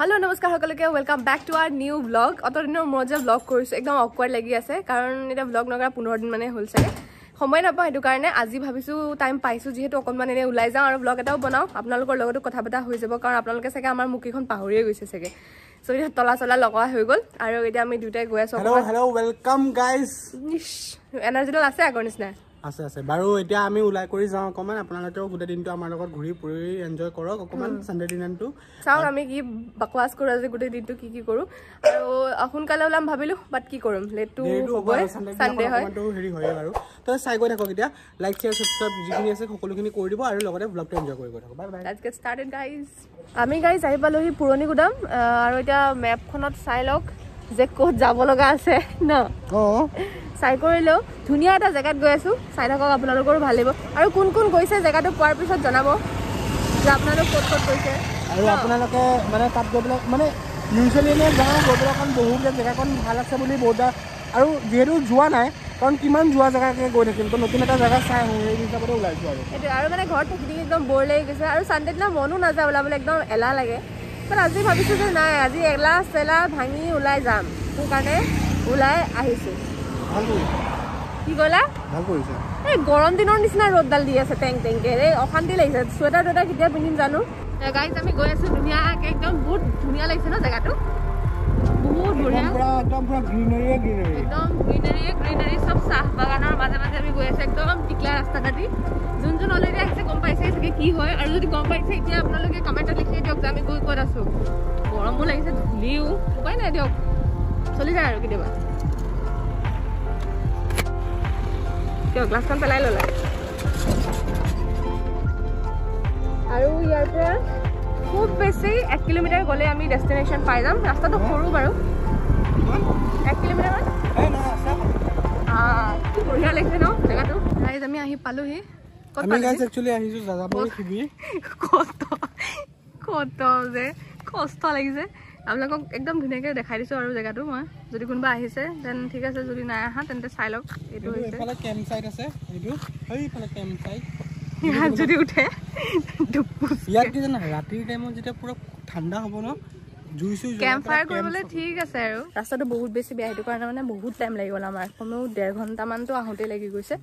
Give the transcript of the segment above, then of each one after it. Hello नमस्कार सकलोके welcome back to our new blog. अत दिनों मैं जो ब्लग कर एकदम अकवर्ड लगी आसे कारण इतना ब्लग नगरा 15 दिन माने हल सके समय नपाँ हेतु कारण आज भाविसो टाइम पाइसो जीहेतु अकमान एने ओलाई जाओ और ब्लग एटाओ बनाओ आपनालोकर लगतो कथा बता हो जाबो कारण आपनालोके सके आमार मुखिखन पाहरिये गइसे सके। सो इटा तला चला लगवा हो गल आरो इटा आमी दुइटा गय आसो। Hello hello welcome guys. Energy ल आसे आगर निसना आसे आसे बारो इटा आमी ओलाई करि जाओ अकमान आपनालोके गुडे दिनटो आमार लगत घुरि पुरि एन्जॉय करक अकमान संडे दिनटो साउ आमी की बकवास करो आज गुडे दिनटो की करू आरो अखुन काले ओलाम भाबिलु बट की करूम लेटु होबय संडे होय तो हेरि होय बारो तो साइ गय थाको इटा लाइक शेयर सब्सक्राइब जिखिनि आसे সকলোখিনি কৰি দিব আৰু লগতে ব্লগটো এনজয় কৰি থাকক। Bye bye, let's get started guys. आमी गाइस আহি পালোহি পুৰণি গুদাম আৰু এটা ম্যাপখনত চাই লওক যে ক'ত যাব লগা আছে ন অ চাই কৰিলো ধুনিয়া এটা জায়গাত গৈ আছো চাই থাকক আপোনালোকৰ ভাল লাগিব আৰু কোন কোন গৈছে জায়গাটো পোৱাৰ পিছত জনাব যে আপোনালোক ক'ত ক'ত গৈছে আৰু আপোনালোকে মানে তাত গবলক মানে ইউজুয়ালি নে যাওঁ গবলকখন বহুত জায়গাখন ভাল আছে বুলি বহুত আৰু যেহেতু যোৱা নাই कारण कि जगह गई थकिल तो नतुन एटा जगह चाय हिसाब से ऊल्स मैं घर थी एकदम बोर लगे गए सानडे दिना मनो ना जाए ऊल्बे एकदम एला लगे तो आज भाई ना आज एला सेला भांगी ऊल् जाम सोने ऊल्ला गरम दिन निचना रोदडाल दी आस टेंग टेंगे अशांति लगे स्वेटार टोटार क्या पिंधिम जानो गाइस आम गई आसो धुनिया एकदम बहुत धुनिया लगे न जगह बहुत बढ़िया पूरा ग्रीनरी सब चाह बागानर माजे माजे आमी गई आसो एकदम टिकला रास्ता काटी जोन जोन अलरेडी आइसे गम पाइसे सके कि होय आरो जदि गम पाइसे इटा आपनालोके कमेन्ट लिखि दियक जे आमी गई कत आसो गरमो लागिसे धुलिउ उपाय ना दियक चलि जाय आरो किदेबा कियो ग्लास कन पेलाय लला आरो यार पर खूब बेसी 1 किलोमीटर गले आमी डेस्टिनेशन पाइ जाम। रास्ता तो खरु बारो 1 किलोमीटर ए ना रास्ता बढ़िया लगे न जगह तो गाइस आमी आही पालो हे आमी गाइस एक्चुअली आहीसु जाजापुर खिबी कोतो जे कष्ट लागिसे आपलक एकदम धुनियाके देखाइ दिसु आरो जगह तो मा जदि कोनबा आहीसे देन ठीक আছে जदि ना आहा तेनते চাই লওক এটো হৈছে এফালে ক্যাম্প সাইট আছে এটো এইফালে ক্যাম্প সাইট ইয়াত যদি উঠে ডুপুস ইয়াত কি জানা ৰাতি টাইমত যেতিয়া পুৰা ঠাণ্ডা হ'ব ন कैम्पफायर करबले ठीक আছে আৰু ৰাস্তাটো বহুত বেছি বেয়া হেতু কাৰণে মানে বহুত টাইম লাগি গল আমাৰ কমেও 1.5 ঘন্টা মান তো আহোতে লাগি গৈছে।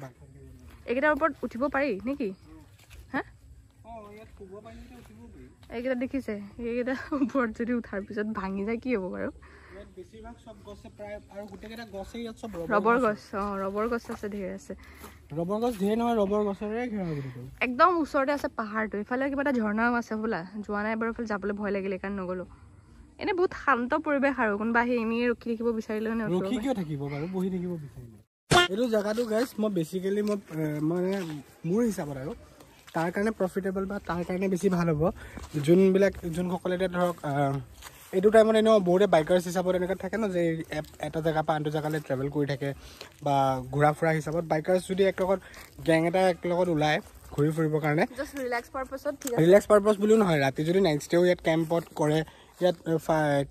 একেটাৰ ওপৰত উঠিব পাৰি নেকি হ্যাঁ অ ইয়াত কুবা পাৰি নে উঠিব পাৰি একেটা দেখিছে একেটা ওপৰত যদি উঠাৰ পিছত ভাঙি যায় কি হ'ব বাৰু ইয়াত বেছিভাগ সব গছে প্ৰায় আৰু গোটেকেটা গছে ইয়াত সব ৰবৰ গছ অ ৰবৰ গছ আছে ঢেৰ আছে ৰবৰ গছ ঢেৰ নহয় ৰবৰ গছৰে ঘেৰা গুটো একদম ওচৰতে আছে পাহাৰটো ইফালে কিবা এটা ঝৰ্ণা আছে বোলা যোৱা নাই বাৰু ইফালে যাবলৈ ভয় লাগিলে কাৰণ নগলো एने बहुत शांत परिवेश आरो कोन बाहि एने रखि रखिबो बिचारिलो ने रखि कियो থাকিबो बारो বহি থাকিবো बिचारिलो एरो जगह तो गाइस म बेसिकली म माने मोर हिसाब आरो तार कारणे प्रॉफिटेबल बा तार कारणे बेसी ভাল হবো जुन बिलाक जुन সকলেতে ধৰক एदु टाइम ने बोरे बाइकर्स हिसाब रे এনেকা থাকে ন যে এটা জায়গা পা আনটো জায়গালে ট্রাভেল কৰি থাকে বা ঘোড়া ফুৰা হিচাপত बाइकर्स যদি এক লগত গ্যাং এটা এক লগত উলাই ঘুৰি ফুৰিব কাৰণে জাস্ট ৰিল্যাক্স পাৰপাছত ঠিক আছে ৰিল্যাক্স পাৰপাস বুলিও নহয় ৰাতি যদি নাইট ষ্টে ইয়াত ক্যাম্পত কৰে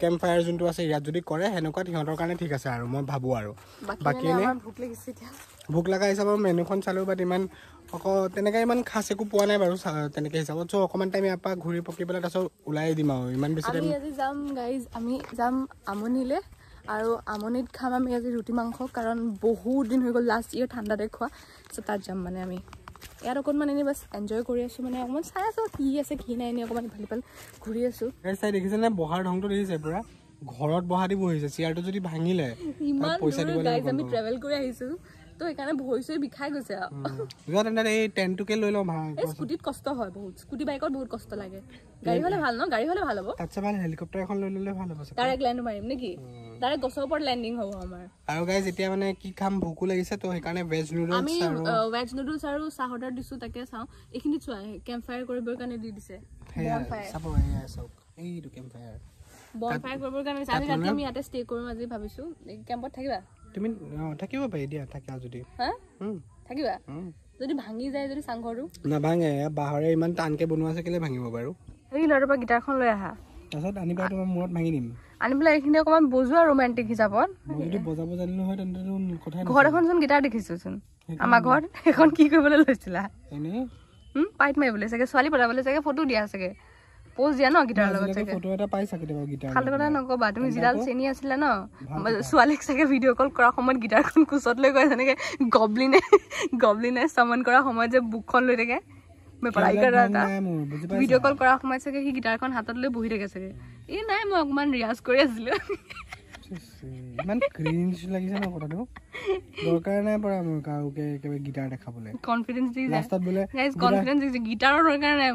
कैम्प फायर जो आज इतना करे हेनकाने ठीक है मैं भाव और बाकी भूक लगा हिसाब से मेन्यून चालों इन खास एक पा ना बार हिसाब सो अक टाइम इतना घूरी पकी पे तक ऊल् दीम आमनिले और आमनित खाम आम आज रुटी माँस कारण बहुत दिन हो गल लास्ट इयर ठंडाते खुआ सो तक जाम मैं यार अकन माने बस एन्जॉय কৰি আছো মানে অকমান চাই আছো কি আছে কি নাই নে অকমান ভালিপাল ঘুৰি আছো এই চাই দেখিছ না বহাৰ ঢংটো দেখিছে পুৰা ঘৰত বহাদি বহিছে চিয়াৰটো যদি ভাঙিলে ইমান পইচা দিব লাগিব গাইজ আমি ট্ৰাভেল কৰি আহিছো তো এখানে ভয়সই বিখাই গৈছে ইয়াত এনে এই টেন্টুকে লৈ লম ভাঙ স্কুটিত কষ্ট হয় বহুত স্কুটি বাইকত বহুত কষ্ট লাগে গাড়ী হলে ভাল ন গাড়ী হলে ভাল হ'ব আচ্ছা ভাল হেলিকপ্টার এখন লৈ ললে ভাল হ'ব ডাইরেক্ট ল্যান্ড মাৰিম নেকি दारे गसोपर लैंडिंग होबो हमर आरो गाइस एटा माने की खाम भूकु लागिसे तो हे कारणे वेज नूडल्स आमी वेज नूडल्स आरो साह ऑर्डर दिसु ताके साउ एखिनि चुआ कैंप फायर करबो कारणे दि दिसे बॉन फायर सब हे सब एई दु कैंप फायर बॉन फायर करबो कारणे साथी राति आमी आते स्टे करू आजि भाबिसु कैंपत थाकिबा तुमी थाकिबो भाई दिया थाका जदि हां थाकिबा जदि भांगी जाय जदि सांगरू ना भांगे बाहरे इमान तानके बनवा सकेले भांगिबो बारू एई लडबा गिटार खन लय आहा तसत आनी पा तुम मोरत भांगी निम आनी बला एखिनि अकमान बजुआ रोमांटिक हिसाबत जदि बजाबो जानिलो होय तन्ते कथा न घर एखन जन गिटार देखिसुन आमा घर एखन की कइबले लइसिला एने पाइट माइबले सके स्वाली पडाबले सके फोटो दिया सके पोज दिया न गिटार लगत सके फोटो এটা পাইছা কেবা गिटार খালি কথা নকবা তুমি জিলাল চেনি আছিলা ন সোয়ালেক সকে ভিডিও কল কৰা সময় गिटार কোন কুছত লৈ গৈ এনেকে গবলিনে সামন কৰা সময় যে বুকখন লৈ থাকে মই পঢ়াই কৰা তা ভিডিও কল কৰা সময় সকে কি गिटार কোন হাতত লৈ বহি থাকে সকে ই নাই মই অকমান ৰিয়াজ কৰি আছিল মান ক্ৰিঞ্জ লাগিছে না কথাটো দৰকাৰ নাই পৰা মই কাউকে কেবে গিটাৰ দেখাবলে কনফিডেন্স দি লাস্টত বলে গাইস কনফিডেন্স দি গিটাৰৰ দৰকাৰ নাই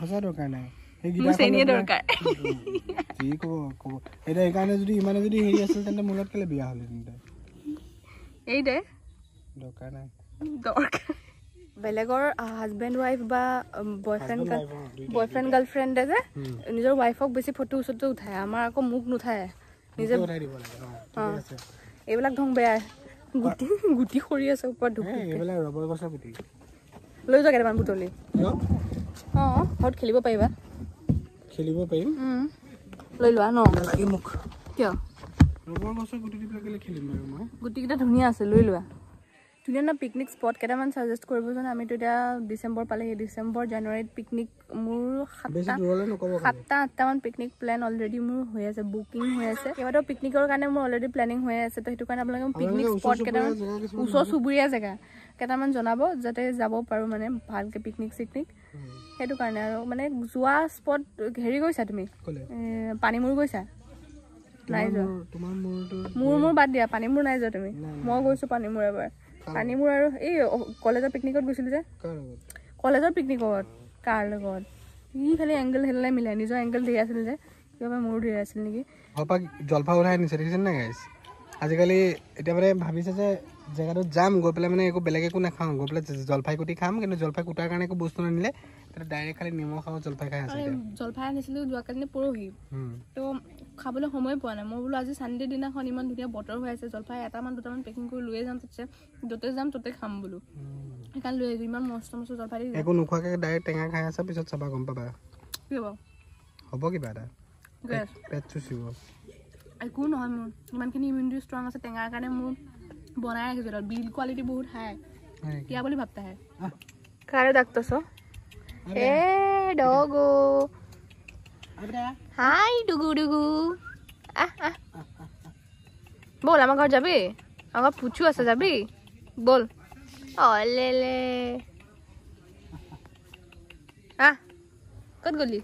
খোজা দৰকাৰ নাই এই গিটাৰ চেনিয়ে দৰকাৰ কি কো এটা একানে যদি ইমানে যদি হেৰি আছিল তেন্তে মূলত কেলে বিয়া হল তেন্তে এই দে দৰকাৰ নাই দৰকাৰ বেলেগৰ হাজবেন্ড ওয়াইফ বা বয়ফ্ৰেণ্ড গাৰ্লফ্ৰেণ্ড আছে নিজৰ ওয়াইফক বেছি ফটো উঠতে উঠায় আমাৰ আকো মুখ নুঠায় নিজে উঠাই দিব লাগে ঠিক আছে এবলা ঢং বেয়া গুটি গুটি খৰি আছে উপৰ ঢুক এবলা ৰবৰ গছ গুটি লৈ যা কেমান বুটলি অ হট খেলিব পাৰিম লৈ লোৱা ন লাগি মুখ কিয় ৰবৰ গছ গুটি দি লাগিলে খেলিম আৰু মই গুটি কিটা ধুনিয়া আছে লৈ লোৱা তুলিয়া না পিকনিক স্পট কেটামান সাজেস্ট কৰিব জানা আমি তো এটা ডিসেম্বৰ পালে হে ডিসেম্বৰ জানুৱাৰীত পিকনিক মোৰ 7টা 8টা মান পিকনিক প্ল্যান অলৰেডি মোৰ হৈ আছে বুকিং হৈ আছে এবাৰ পিকনিকৰ কাৰণে মোৰ অলৰেডি প্ল্যানিং হৈ আছে তো সেইটো কাৰণে আপোনালোকে পিকনিক স্পট কেটামান উছৰ সুবুৰিয়া জায়গা কেটামান জনাব যাতে যাব পাৰো মানে ভালকে পিকনিক সেইটো কাৰণে আৰু মানে জুৱা স্পট হেৰি গৈছা তুমি পানী মুৰ গৈছা নাই যো তোমাৰ মুৰ বাদ দিয়া পানী মুৰ নাই যো তুমি মই গৈছো পানী মুৰ এবাৰ পানী মুৰ আৰু এই কলেজৰ পিকনিকত গৈছিল যে কাৰ লগত কলেজৰ পিকনিকত কাৰ লগত ই খালি এংগেল হেলা মিলাই নিজৰ এংগেল দি আছিল যে কিবা মুৰ দি আছিল নেকি হপা জলফা উলাই নিছে দেখিছেন না গাইস আজিকালি এটা মানে ভাবিছে যে জায়গাটো জাম গৈ পেলাই মানে একো বেলেগ একো না খাও গৈ পেলাই জলফাই কুটি খাম কিন্তু জলফাই কুটাৰ কাৰণে একো বস্তু নানিলে তাৰ ডাইৰেক্ট খালি নিমখ খাও জলফাই খাই আছে জলফাই আনিছিল যোৱা কালি পৰহি তো খাবলৈ সময় পোৱা নাই মই বলো আজি সানডে দিনাখন ইমান ধুনীয়া বতৰ হৈ আছে জলফাই এটা মান দুটা মান পেকিং কৰি লৈ যাম তেতিয়া যতে যাম ততে খাম বলো কাৰণ লৈ যাম ইমান মস্ত জলফাই একো নুখুৱাকে ডাইৰেক্ট টেঙা খাই আছে পিছত চাবা গম পাবা কি হ'ব কিবা এটা গেছ পেট চুচিব একো নহয় মোৰ ইমানখিনি ইমিউনিটি ষ্ট্ৰং আছে টেঙাৰ কাৰণে মোৰ बनाया है जरूर बिल क्वालिटी बहुत है क्या बोली भापता है खारे डॉक्टर सो ए डॉगो हाय डुगु डुगु आ आ बोल हम घर जाबे अगर पूछू आसे जाबे बोल ओले ले आ कत गली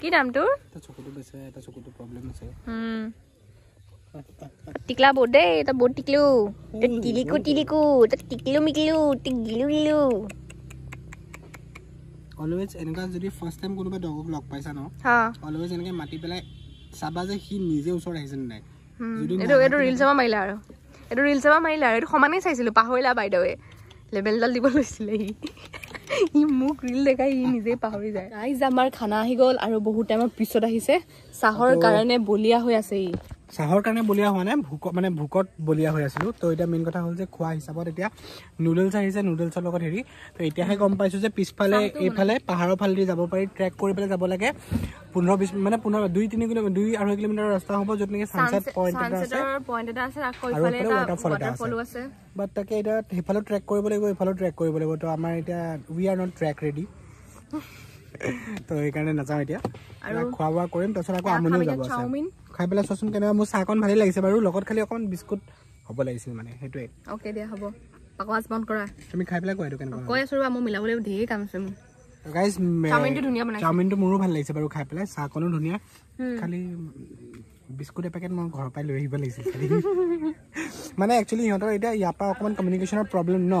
की नाम तो छोकटू बेसे एटा छोकटू प्रॉब्लम से टिकला बोडे त बोड टिकलू त मिकलू टिकगिलू गिलू অলওয়েজ এনেকা যদি ফার্স্ট টাইম কোনোবা ডগ ব্লগ পাইছা ন হ্যাঁ অলওয়েজ এনেকে মাটি পেলাই সাবা যে হি নিজে উছৰ আহিছেন নাই যদি এটো ৰিল সাবা মাইলা আৰু এটো সমানে চাইছিল পাহৰিলা বাইদৱে লেভেল দল দিব লৈছিল ই মুক ৰিল দেখাই ই নিজে পাহৰি যায় গাইজ আমাৰ খানা আহি গল আৰু বহুত টাইমৰ পিছত আহিছে সাহৰ কাৰণে বলিয়া হৈ আছে ই সাহৰ কাৰণে বলিয়া হোৱা নাই ভুক মানে ভুকত বলিয়া হৈ আছিল তো এটা মেইন কথা হল যে খোৱা হিচাপত এতিয়া নুডলছ আহিছে নুডলছৰ লগত হেৰি তো এতিয়াহে গম পাইছো যে পিছফালে এইফালে পাহাৰৰ ফালে দি যাব পাৰি ট্ৰেক কৰি পেলাই যাব লাগে 15-20 মানে 2-3 কিলোমিটাৰ ৰাস্তা হ'ব যত নেকি সানসেট পইণ্ট এটা আছে আকৌ এইফালে এটা ৱাটাৰফল আছে বাট তাকে এটা এইফালে ট্ৰেক কৰিব লাগিব তো আমাৰ এটা we are not trek ready তো এই কাৰণে নাযাওঁ এতিয়া আৰু খোৱা কৰিম তছৰ আকৌ আমনি যাব আছে খাই পেলা সচন কেনে মো সাকন ভালে লাগিছে বাৰু লগত খালি অকন বিস্কুট হ'ব লাগিছিল মানে হেটোৱে ওকে দিয়া হ'ব পাকৱাজ বন কৰা তুমি খাই পেলা কোৱাইটো কেনে কয় সৰুবা মো মিলাবলে ধেই কাম আছে মো গাইস চাওমিনটো ধুনিয়া বনাইছে চাওমিনটো মোৰো ভাল লাগিছে বাৰু খাই পেলা সাকনো ধুনিয়া খালি বিস্কুট পেকেট মই ঘৰ পাই লৈ আহিব লাগিছিল মানে একচুয়ালি ইহঁতৰ এটা ইয়াপা অকন কমিউনিকেচনৰ প্ৰব্লেম ন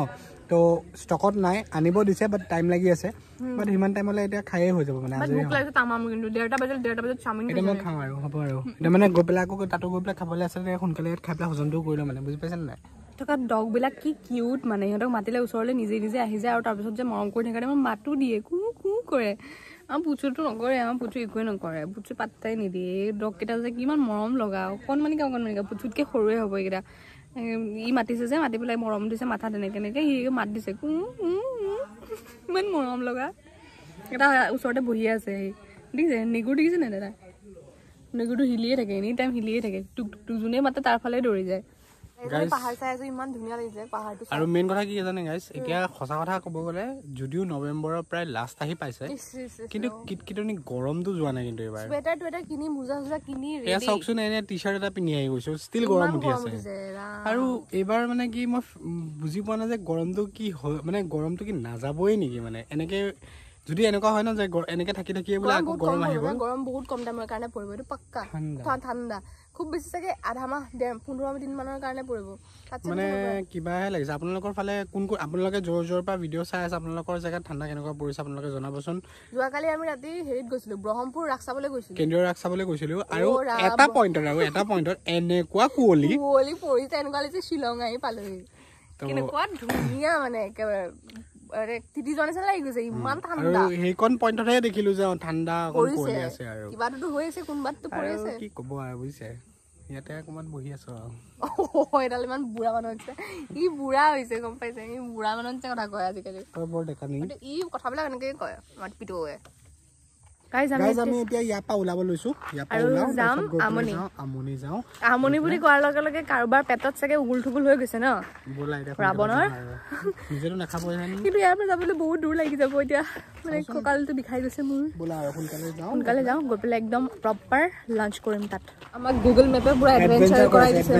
তো স্টকত নাই আনিব দিছে বাট টাইম লাগি আছে বাট হিমান টাইমলে এটা খাইয়ে হৈ যাব মানে ভুক লাগে তামাম কিন্তু 1:30 বজাত চাওমিন খাই মই খাওঁ আৰু হ'ব আৰু এটা মানে গোপলাকো তাতো গোপলা খাবলে আছে নে সোনকালে খাই পেলা হজমটো কৰিলো মানে বুজি পাইছেন নাই তোকা ডগ বিলা কি কিউট মানে ইহঁতক মাতিলে উছৰলে নিজে নিজে আহি যায় আৰু তাৰ পিছত যে মৰম কৰি থাকে মই মাতু দিয়ে কু কু কৰে আম পুচুটো নকৰে আম পুচু ইকুৱে নকৰে পুচু পাত্তাই নিদিয়ে ডগ কেটা যে কিমান মৰম লগা অকন মানিকা পুচুতকে সৰুৱে হ'ব এইটা ই মাতিছে যে মাতি পেলাই মৰম দিছে মাথা তেনেকে হি মাত দিছে ইমান মৰম লগা এটা ওচৰতে বহি আছে দেখিছে নেগুৰ দেখিছে নে দাদা নেগুৰটো হিলিয়ে থাকে এনি টাইম হিলিয়ে থাকে টুক টুক যোনে মাতে তাৰ ফালে দৌৰি যায় मेन कथा कि जाने गाइस এতিয়া খসা কথা কব গলে যদিও নভেম্বৰৰ প্ৰায় লাষ্ট আহি পাইছে কিন্তু কিটকিটনি গৰমটো যোৱা নাই কিন্তু এবাৰ সোৱেটাৰ টুৱেটাৰ কিনি মুজা সুজা কিনি ৰেডি এয়া সক্সন এনে টি-শাৰ্ট এটা পিনি আহি গৈছো স্টিল গৰম উঠি আছে আৰু এবাৰ মানে কি মই বুজি পোৱা না যে গৰমটো কি মানে গৰমটো কি নাযাবই নেকি মানে এনেকে যদি এনেকা হয় না যে এনেকে থাকি থাকি বলে গৰম আহিব গৰম বহুত কম দামৰ কাৰণে পৰিব এটো পাক্কা ঠাণ্ডা খুব বেছি থাকে আধা মাহ 15 দিন মানৰ কাৰণে পৰিব মানে কিবাহে লাগিছে আপোনালোকৰ ফালে কোন কোন আপোনালোকে জোৰ জোৰ পা ভিডিও চাই আছে আপোনালোকৰ জায়গা ঠাণ্ডা কেনেকা পৰিছে আপোনালোকে জনাবচোন যোৱা কালি আমি ৰাতি হেৰিত গৈছিলো ব্ৰহ্মপুৰ ৰাখছাবলৈ গৈছিলো কেন্দ্ৰীয় ৰাখছাবলৈ গৈছিলো আৰু এটা পইণ্টৰ এনেকুৱা কুঁৱলী পৰি তেনেকুৱা লাগিছে শিলং আহি পালোহি কেনেকুৱা ধুনীয়া মানে अरे तिदी जने चला गयो जे मान ठंडा अरे हे कोन पॉइंट रे देखिलु जे ठंडा कोन कोले আছে আৰু কিবা তো হৈছে কোনবাত তো পৰিছে কি কব আৰু বুইছে ইয়াতে কোমান বহি আছো ওইডালে মান বুড়া মান হৈছে ই বুড়া হৈছে গম পাইছে ই বুড়া মান হৈছে কথা কয় আজি কালি তো বৰ দেখা নি ই কথা বলা কেনে কয় মাত পিটো হয় गाइस আমি এতিয়া ইয়াপা উলাব লৈছো ইয়াপা উলাও আমনি যাও আমনি বুলি কোৱাৰ লগে লগে কাৰবাৰ পেটত সকে উগুল ঠুগুল হৈ গৈছে ন বলাই দে ৰাবণৰ নিজেও না খাবই নাই কিন্তু ইয়াৰ পৰা যাবলৈ বহুত দূৰ লাগি যাব এতিয়া মানে ককালটো বিখাই গৈছে মোৰ বলা সোনকালে যাও গৈ পেলাই একদম প্ৰপাৰ লাঞ্চ কৰিম তাত আমাক গুগল মেপে পুৰা এডভেঞ্চাৰ কৰাই দিছে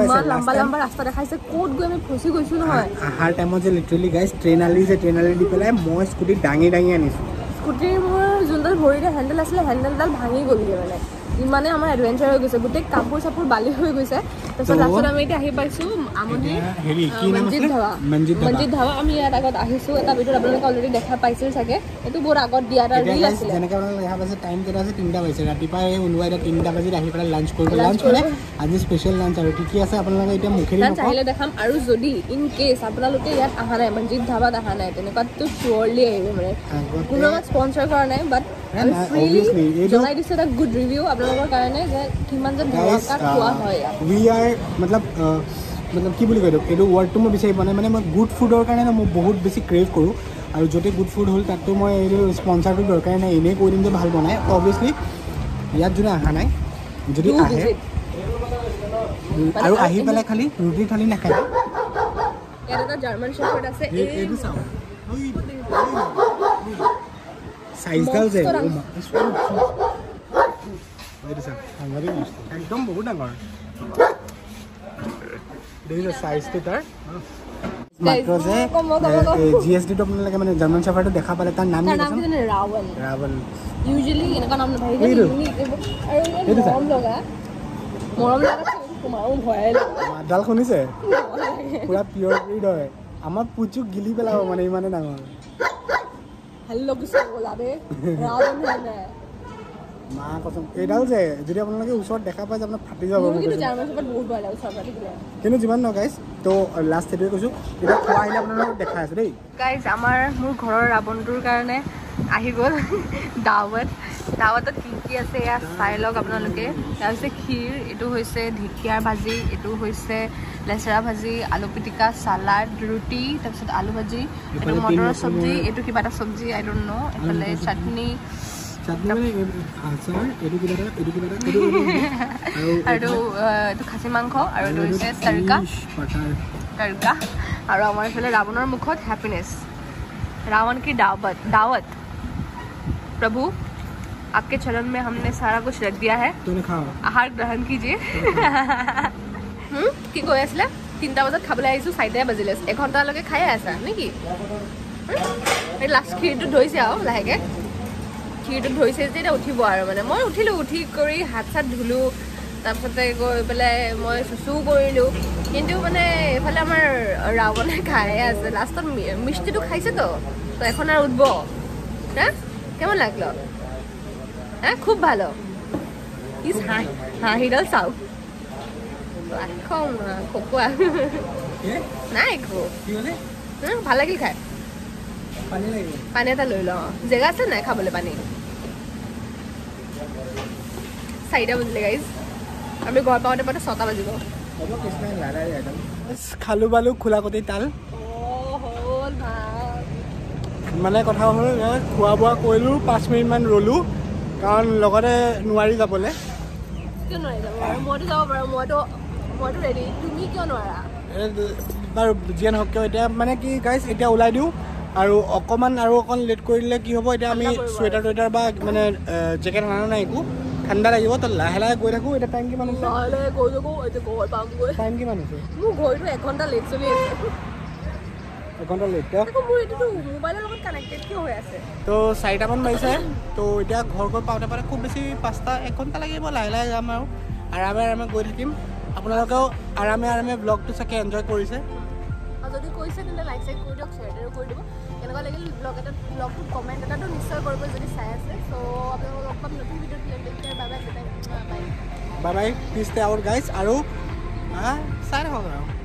মানে ইমান লম্বা ৰাস্তা দেখাইছে কোত গৈ আমি ফচি গৈছো নহয় আহাৰ টাইমত যে লিটাৰেলি গাইস ট্ৰেইনালি দি পেলাই মই স্কুটি ডাঙি আনিছো স্কুটি जोंदल भोरिदा हैंडल आसले हैंडलदाल भांगी गलिए माने इमाने हमर एडवेंचर हो गेसे गुटे कापुर बाली हो गेसे तस लास्ट आमी आही पाइसु आमनी हेरी की नाम आसले मंजित धावा आमी यार आगत आहिसु एटा भिडियो आपन ऑलरेडी देखा पाइसिल सके एतु बोर आगत दिया रील आसले जनेका यहाँ पासे टाइम केटा आसे 3टा बजे रातिपा ए उलवाइदा 3टा बजे आही पडा लंच करे आज स्पेशल लंच आरो की आसे आपन लगा एटा मुखेरी लंच आइले देखाम आरो जदी इन केस आपन लोके यार आहा नाय मंजित धावा आहा नाय तनेका तो श्योरली आइबे माने कोनो स्पॉन्सर करनाय बट obviously जलाई दिस एटा गुड रिव्यू आप लोगों का कहना है कि किमान जब का हुआ है वी आर मतलब की बोली करो एडो वर्ड तो मैं बिचाई बने माने मैं गुड फूड और कारण मैं बहुत बेसी क्रेव करू और जते गुड फूड होल तक तो मैं एडो स्पॉन्सर तो दरकार नहीं इने कोरिन जे ভাল बनाए obviously यार जुना आहा নাই যদি আহে আৰু আহি পেলাই খালি ৰুটি খালি না খাই ইয়াৰ এটা জার্মান শেফার্ড আছে এডো চাও साइज डाल दे एकदम बहुत डांगर देखिए साइज तो तार मात्र जे जीएसडी तो अपने लगे मैंने जर्मन शेफार्ड देखा पाले तार नाम नहीं रावल यूजुअली इनका नाम नहीं है ये तो मोरम लगा कुमाऊं होए डाल कोनी से पूरा प्योर ब्रीड है अमर पूछू गिली पेला माने इमाने डांगर हेलो किसो बोला बे रावण है मां कसम एडाल जे जदि आपन लगे उसर देखा पाए आपन फाटी जाबो किने जार्मन शेफार्ड बहुत ভাল उसर फाटी किने जीवन न गाइस तो लास्ट एडो कइसु एटा खवा आइले आपन लगे देखा आसे रे गाइस अमर मोर घरर रावणटुर कारणे आही गोल दावत की आसे या साइ लग आपन लगे तासे खीर एटु होइसे ढिकियार भाजी एटु होइसे लेसरा भाजी आलू पिटिका सलाद रोटी तबसत आलू भाजी एटु मटर सब्जी एटु किबाटा सब्जी आई डोंट नो एफले चटनी माने आचार एटु किबाटा आरो एटु खासी मांस आरो एटु होइसे तड़का आरो आमार फेले रावणर मुखत हैप्पीनेस रावण की दावत प्रभु आपके चरण में हमने सारा कुछ रख दिया है तूने खाओ आहार ग्रहण कीजिए কি কই আসলে 3টা বাজে খাবলে আইছো 4টা বাজিলে 1 ঘন্টা লগে খাই আছা নাকি এই লাস্ট খিৰটো ধইছে আৰু লাহেকে খিৰটো ধইছে যেতিয়া উঠিব আৰু মানে মই উঠি কৰি হাত-সাত ধুলু তাৰপিছতে গৈ পেলে মই সুসু কৰিলো কিন্তু মানে এফালে আমাৰ ৰাৱণে খাই আছে লাস্টত মিষ্টিটো খাইছে তো এখন আর উঠব হ্যাঁ কেমন লাগলো হ্যাঁ খুব ভালো ইস হাঁহিডাল চাও खाऊंगा कोकोआ ये नहीं को क्योंने हम ভাল লাগিল খাই পানি এটা লৈ ল জায়গা আছে না খাবলে পানি সাইডা বজলে गाइस আমি ঘর পাওতে 6টা বাজিব কব কৃষ্ণ লাড়া আইডম খালু বালু খোলা কতি তাল ওহল ভাই মানে কথা হল খোয়া বোয়া কইলু 5 মিনিট মান রলু কারণ লগতে নুৱাৰি যাবলে কি নুৱাৰি যাব আৰু মোৰটো যাব পাৰো মোৰটো मॉडल रेडी तुमी क्यों नरा बार जियन हक्के एटा माने की गाइस एटा उलाय दिउ आरो अकमान आरो अकन लेट करिले की होबो एटा आमी स्वेटर ट्वेटर बा माने जैकेट हानो नाइ को ठंडा लागिबो त लहला गय राखू एटा टाइम की माने लहला गय जको एटा गय पांगो टाइम की माने मु गय तो 1 घंटा लेट चली एक घंटा लेट तो मु एटा तो मोबाइल लगन कनेक्टेड की होय आसे तो साइटा मन बाइसे तो एटा घर घर पाउते पारे खूब बेसी 5टा 1 घंटा लागिबो लहला जाम आरामे गय थकिम आपनालको आरामे आरामे ब्लॉग तो सके एन्जॉय करिसे आ जदी कइसे तने लाइक साइड कोइ दक शेयर कोइ दिबो केनका लागिल ब्लॉग तो कमेंट एटा तो निश्चय करब जदी साइ आसे सो आपनालको अपन नतुन भिडिओ क्लिक करते bye bye bye bye peace ते आवर गाइस आरो हां सारे हो गयो।